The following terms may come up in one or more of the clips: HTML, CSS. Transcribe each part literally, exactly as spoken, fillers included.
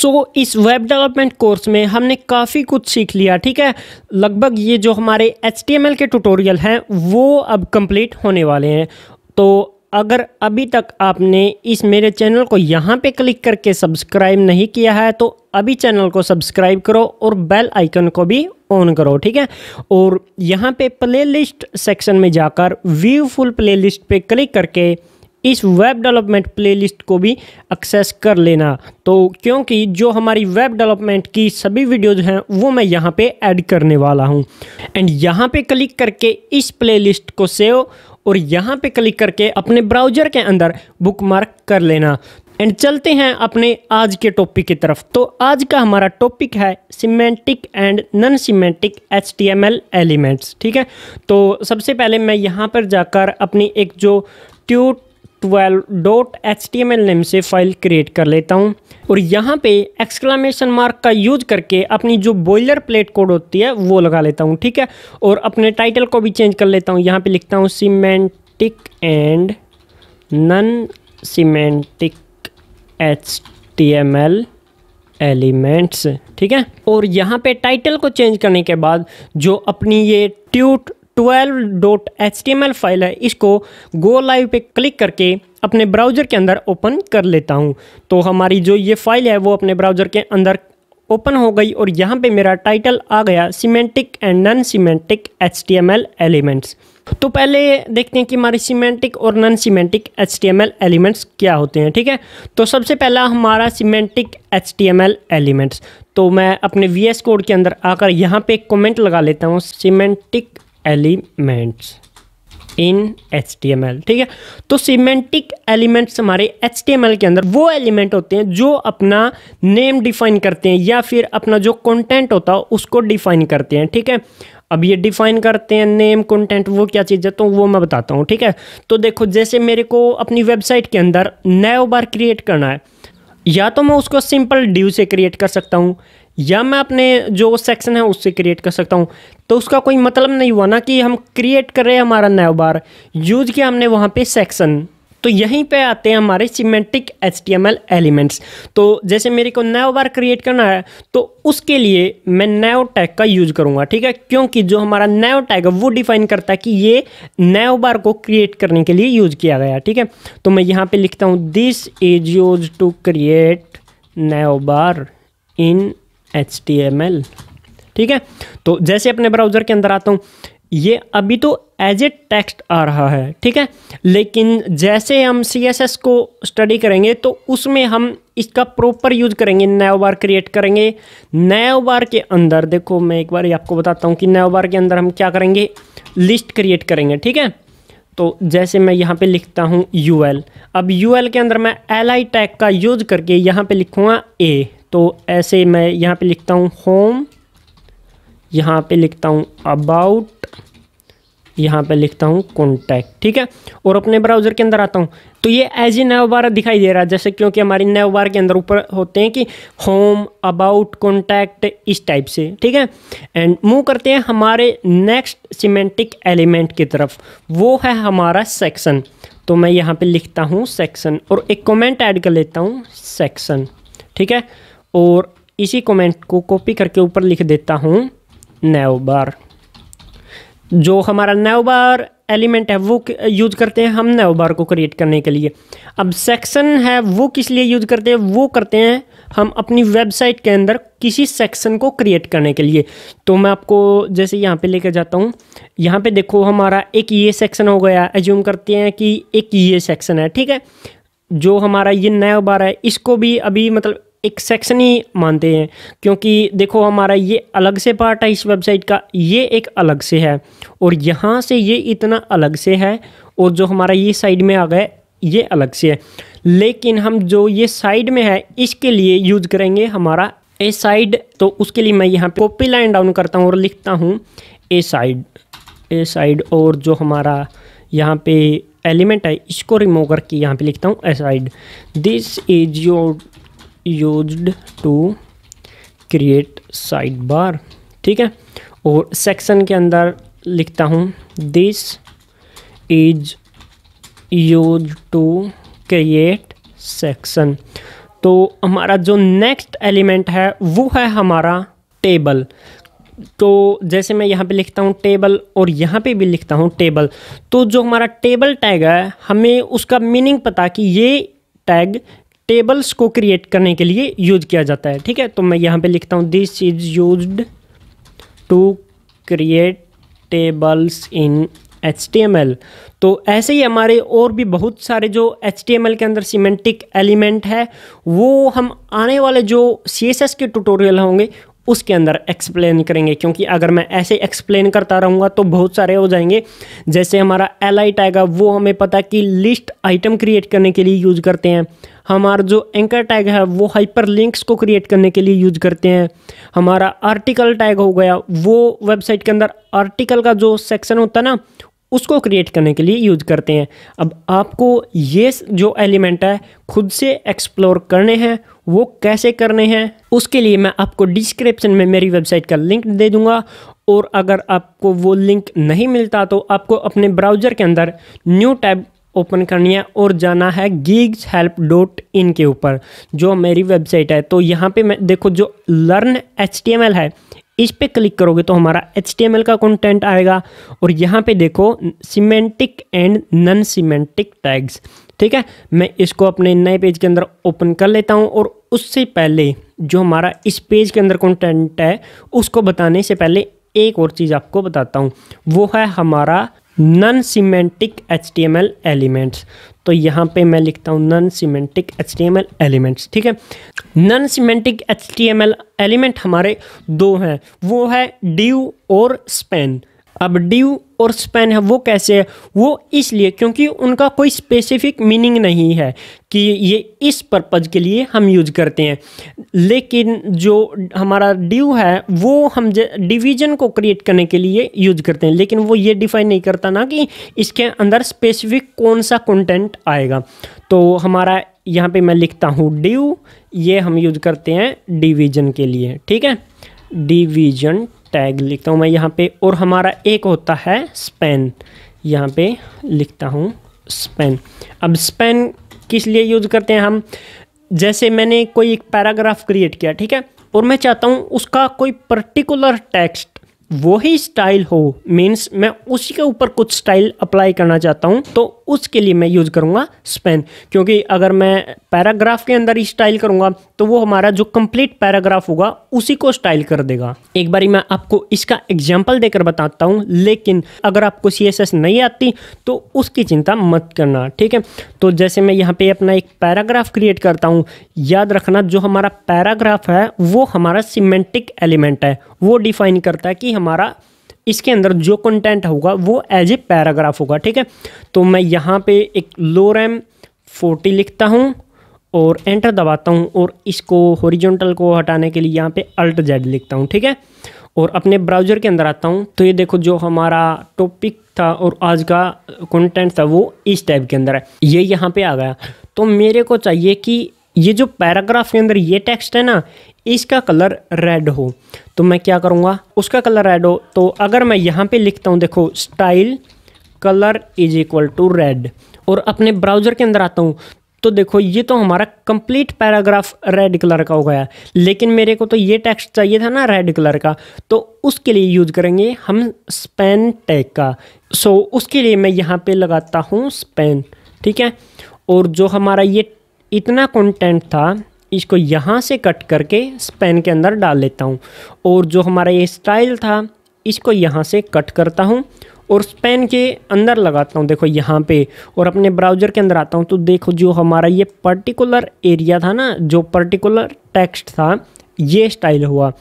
सो so, इस web development course में हमने काफ़ी कुछ सीख लिया, ठीक है। लगभग ये जो हमारे एच टी एम एल के ट्यूटोरियल हैं वो अब कंप्लीट होने वाले हैं। तो अगर अभी तक आपने इस मेरे चैनल को यहाँ पे क्लिक करके सब्सक्राइब नहीं किया है तो अभी चैनल को सब्सक्राइब करो और बेल आइकन को भी ऑन करो, ठीक है। और यहाँ पे प्लेलिस्ट सेक्शन में जाकर व्यू फुल प्लेलिस्ट पे क्लिक करके इस वेब डेवलपमेंट प्लेलिस्ट को भी एक्सेस कर लेना, तो क्योंकि जो हमारी वेब डेवलपमेंट की सभी वीडियोज़ हैं वो मैं यहाँ पे ऐड करने वाला हूँ। एंड यहाँ पे क्लिक करके इस प्लेलिस्ट को सेव और यहाँ पे क्लिक करके अपने ब्राउज़र के अंदर बुकमार्क कर लेना। एंड चलते हैं अपने आज के टॉपिक की तरफ। तो आज का हमारा टॉपिक है semantic and non semantic H T M L elements, ठीक है। तो सबसे पहले मैं यहाँ पर जाकर अपनी एक जो tut twelve dot H T M L name से फाइल क्रिएट कर लेता हूँ और यहाँ पे एक्सक्लेमेशन मार्क का यूज करके अपनी जो बॉयलर प्लेट कोड होती है वो लगा लेता हूँ, ठीक है। और अपने टाइटल को भी चेंज कर लेता हूँ, यहाँ पे लिखता हूँ semantic and non semantic H T M L elements, ठीक है। और यहाँ पे टाइटल को चेंज करने के बाद जो अपनी ये tut twelve dot H T M L file है इसको गो लाइव पे क्लिक करके अपने ब्राउज़र के अंदर ओपन कर लेता हूँ। तो हमारी जो ये फाइल है वो अपने ब्राउज़र के अंदर ओपन हो गई और यहाँ पे मेरा टाइटल आ गया semantic and non semantic H T M L elements. तो पहले देखते हैं कि हमारे सिमेंटिक और non semantic H T M L elements क्या होते हैं, ठीक है। तो सबसे पहला हमारा semantic H T M L elements, तो मैं अपने वी एस कोड के अंदर आकर यहाँ पे कॉमेंट लगा लेता हूँ semantic elements in H T M L, ठीक है। तो सिमेंटिक एलिमेंट्स हमारे एच टी एम एल के अंदर वो एलिमेंट होते हैं जो अपना नेम डिफाइन करते हैं या फिर अपना जो कंटेंट होता है उसको डिफाइन करते हैं, ठीक है। अब ये डिफाइन करते हैं नेम कंटेंट वो क्या चीज़ है तो वो मैं बताता हूँ, ठीक है। तो देखो जैसे मेरे को अपनी वेबसाइट के अंदर नया बार क्रिएट करना है या तो मैं उसको सिंपल ड्यू से क्रिएट कर सकता हूँ या मैं अपने जो सेक्शन है उससे क्रिएट कर सकता हूँ। तो उसका कोई मतलब नहीं हुआ ना कि हम क्रिएट कर रहे हैं हमारा नया बार, यूज किया हमने वहाँ पे सेक्शन। तो यहीं पे आते हैं हमारे semantic H T M L elements. तो जैसे मेरे को नया बार क्रिएट करना है तो उसके लिए मैं नया टैग का यूज़ करूँगा, ठीक है, क्योंकि जो हमारा नया टैग है वो डिफाइन करता है कि ये नया बार को क्रिएट करने के लिए यूज़ किया गया, ठीक है। तो मैं यहाँ पर लिखता हूँ this is use to create नया bar in H T M L, ठीक है। तो जैसे अपने ब्राउज़र के अंदर आता हूँ ये अभी तो एज ए टेक्स्ट आ रहा है, ठीक है, लेकिन जैसे हम सी एस एस को स्टडी करेंगे तो उसमें हम इसका प्रॉपर यूज करेंगे, नया बार क्रिएट करेंगे। नया बार के अंदर देखो मैं एक बार आपको बताता हूँ कि नया बार के अंदर हम क्या करेंगे, लिस्ट क्रिएट करेंगे, ठीक है। तो जैसे मैं यहाँ पे लिखता हूँ यू एल, अब यू एल के अंदर मैं एल आई टैग का यूज करके यहाँ पे लिखूँगा ए। तो ऐसे मैं यहाँ पे लिखता हूँ होम, यहाँ पे लिखता हूँ अबाउट, यहाँ पे लिखता हूँ कॉन्टैक्ट, ठीक है। और अपने ब्राउज़र के अंदर आता हूँ तो ये एज ए नया बार दिखाई दे रहा है, जैसे क्योंकि हमारी नया बार के अंदर ऊपर होते हैं कि होम अबाउट कॉन्टैक्ट इस टाइप से, ठीक है। एंड मूव करते हैं हमारे नेक्स्ट सिमेंटिक एलिमेंट की तरफ, वो है हमारा सेक्शन। तो मैं यहाँ पर लिखता हूँ सेक्शन और एक कॉमेंट ऐड कर लेता हूँ सेक्शन, ठीक है। और इसी कमेंट को कॉपी करके ऊपर लिख देता हूँ नया बार। जो हमारा नया बार एलिमेंट है वो यूज करते हैं हम नया बार को क्रिएट करने के लिए। अब सेक्शन है वो किस लिए यूज करते हैं, वो करते हैं हम अपनी वेबसाइट के अंदर किसी सेक्शन को क्रिएट करने के लिए। तो मैं आपको जैसे यहाँ पे लेकर जाता हूँ, यहाँ पे देखो हमारा एक ये सेक्शन हो गया, अज्यूम करते हैं कि एक ये सेक्शन है, ठीक है। जो हमारा ये नया बार है इसको भी अभी मतलब एक सेक्शन ही मानते हैं, क्योंकि देखो हमारा ये अलग से पार्ट है इस वेबसाइट का, ये एक अलग से है और यहाँ से ये इतना अलग से है और जो हमारा ये साइड में आ गया ये अलग से है। लेकिन हम जो ये साइड में है इसके लिए यूज करेंगे हमारा ए साइड, तो उसके लिए मैं यहाँ पे कॉपी लाइन डाउन करता हूँ और लिखता हूँ ए साइड ए साइड और जो हमारा यहाँ पे एलिमेंट है इसको रिमूव करके यहाँ पे लिखता हूँ aside. This is your used to create sidebar, ठीक है। और सेक्शन के अंदर लिखता हूँ this is used to create section. तो हमारा जो नेक्स्ट एलिमेंट है वो है हमारा टेबल। तो जैसे मैं यहाँ पे लिखता हूँ टेबल और यहाँ पे भी लिखता हूँ टेबल, तो जो हमारा टेबल टैग है हमें उसका मीनिंग पता कि ये टैग टेबल्स को क्रिएट करने के लिए यूज किया जाता है। ठीक है, तो मैं यहाँ पे लिखता हूँ this is used to create tables in H T M L. तो ऐसे ही हमारे और भी बहुत सारे जो एच टी एम एल के अंदर सिमेंटिक एलिमेंट है वो हम आने वाले जो सी एस एस के ट्यूटोरियल होंगे उसके अंदर एक्सप्लेन करेंगे, क्योंकि अगर मैं ऐसे एक्सप्लेन करता रहूँगा तो बहुत सारे हो जाएंगे। जैसे हमारा एल आई टैग है वो हमें पता है कि लिस्ट आइटम क्रिएट करने के लिए यूज करते हैं। हमारा जो एंकर टैग है वो हाइपर लिंक्स को क्रिएट करने के लिए यूज करते हैं। हमारा आर्टिकल टैग हो गया, वो वेबसाइट के अंदर आर्टिकल का जो सेक्शन होता है ना उसको क्रिएट करने के लिए यूज करते हैं। अब आपको ये जो एलिमेंट है खुद से एक्सप्लोर करने हैं, वो कैसे करने हैं उसके लिए मैं आपको डिस्क्रिप्शन में मेरी वेबसाइट का लिंक दे दूंगा, और अगर आपको वो लिंक नहीं मिलता तो आपको अपने ब्राउज़र के अंदर न्यू टैब ओपन करनी है और जाना है geeks help dot in के ऊपर जो मेरी वेबसाइट है। तो यहाँ पे मैं देखो जो learn H T M L है इस पे क्लिक करोगे तो हमारा एच टी एम एल का कंटेंट आएगा, और यहाँ पे देखो semantic and non semantic tags. ठीक है, मैं इसको अपने नए पेज के अंदर ओपन कर लेता हूँ, और उससे पहले जो हमारा इस पेज के अंदर कंटेंट है उसको बताने से पहले एक और चीज़ आपको बताता हूँ, वो है हमारा non semantic H T M L elements. तो यहाँ पे मैं लिखता हूँ non semantic H T M L elements. ठीक है, non semantic H T M L element हमारे दो हैं, वो है डिव और स्पैन। अब डिव और स्पैन है वो कैसे है, वो इसलिए क्योंकि उनका कोई स्पेसिफिक मीनिंग नहीं है कि ये इस पर्पज़ के लिए हम यूज करते हैं, लेकिन जो हमारा डिव है वो हम डिवीजन को क्रिएट करने के लिए यूज करते हैं, लेकिन वो ये डिफाइन नहीं करता ना कि इसके अंदर स्पेसिफिक कौन सा कंटेंट आएगा। तो हमारा यहाँ पे मैं लिखता हूँ डिव, ये हम यूज करते हैं डिवीजन के लिए। ठीक है, डिवीजन टैग लिखता हूँ मैं यहाँ पे, और हमारा एक होता है स्पैन, यहाँ पे लिखता हूँ स्पैन। अब स्पैन किस लिए यूज करते हैं हम, जैसे मैंने कोई एक पैराग्राफ क्रिएट किया, ठीक है, और मैं चाहता हूँ उसका कोई पर्टिकुलर टेक्स्ट वो ही स्टाइल हो, मीन्स मैं उसी के ऊपर कुछ स्टाइल अप्लाई करना चाहता हूँ, तो उसके लिए मैं यूज करूँगा स्पैन। क्योंकि अगर मैं पैराग्राफ के अंदर ही स्टाइल करूँगा तो वो हमारा जो कंप्लीट पैराग्राफ होगा उसी को स्टाइल कर देगा। एक बारी मैं आपको इसका एग्जाम्पल देकर बताता हूँ, लेकिन अगर आपको सी एस एस नहीं आती तो उसकी चिंता मत करना। ठीक है, तो जैसे मैं यहाँ पर अपना एक पैराग्राफ क्रिएट करता हूँ, याद रखना जो हमारा पैराग्राफ है वो हमारा सिमेंटिक एलिमेंट है, वो डिफाइन करता है कि हमारा इसके अंदर जो कंटेंट होगा वो एज ए पैराग्राफ होगा। ठीक है, तो मैं यहाँ पे एक लोरेम फोर्टी लिखता हूँ और एंटर दबाता हूँ, और इसको हॉरिजॉन्टल को हटाने के लिए यहाँ पे अल्ट जेड लिखता हूँ। ठीक है, और अपने ब्राउज़र के अंदर आता हूँ, तो ये देखो जो हमारा टॉपिक था और आज का कंटेंट था वो इस टाइप के अंदर है, ये यहाँ पर आ गया। तो मेरे को चाहिए कि ये जो पैराग्राफ के अंदर ये टेक्स्ट है ना इसका कलर रेड हो, तो मैं क्या करूँगा उसका कलर रेड हो, तो अगर मैं यहाँ पे लिखता हूँ देखो style colour is equal to red, और अपने ब्राउज़र के अंदर आता हूँ तो देखो ये तो हमारा कंप्लीट पैराग्राफ रेड कलर का हो गया, लेकिन मेरे को तो ये टेक्स्ट चाहिए था ना रेड कलर का, तो उसके लिए यूज करेंगे हम स्पैन टैग का। सो उसके लिए मैं यहाँ पर लगाता हूँ स्पैन। ठीक है, और जो हमारा ये इतना कंटेंट था इसको यहाँ से कट करके स्पैन के अंदर डाल लेता हूँ, और जो हमारा ये स्टाइल था इसको यहाँ से कट करता हूँ और स्पैन के अंदर लगाता हूँ देखो यहाँ पे, और अपने ब्राउज़र के अंदर आता हूँ तो देखो जो हमारा ये पर्टिकुलर एरिया था ना जो पर्टिकुलर टेक्स्ट था ये स्टाइल हुआ।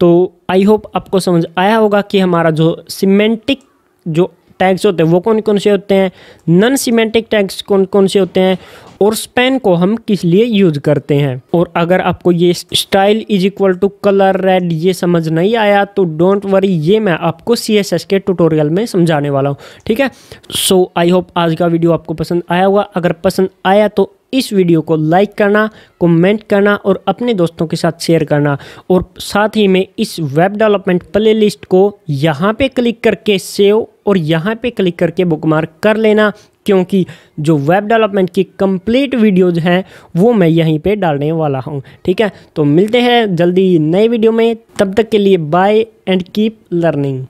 तो आई होप आपको समझ आया होगा कि हमारा जो सिमेंटिक जो टैग्स होते हैं वो कौन कौन से होते हैं, नॉन सिमेंटिक टैग्स कौन कौन से होते हैं, और स्पैन को हम किस लिए यूज करते हैं। और अगर आपको ये style is equal to colour red ये समझ नहीं आया तो डोंट वरी, ये मैं आपको सीएसएस के ट्यूटोरियल में समझाने वाला हूँ। ठीक है, सो आई होप आज का वीडियो आपको पसंद आया होगा, अगर पसंद आया तो इस वीडियो को लाइक करना, कमेंट करना और अपने दोस्तों के साथ शेयर करना, और साथ ही में इस वेब डेवलपमेंट प्लेलिस्ट को यहाँ पे क्लिक करके सेव और यहाँ पे क्लिक करके बुकमार्क कर लेना क्योंकि जो वेब डेवलपमेंट की कंप्लीट वीडियोज हैं वो मैं यहीं पे डालने वाला हूँ। ठीक है, तो मिलते हैं जल्दी नए वीडियो में, तब तक के लिए बाय एंड कीप लर्निंग।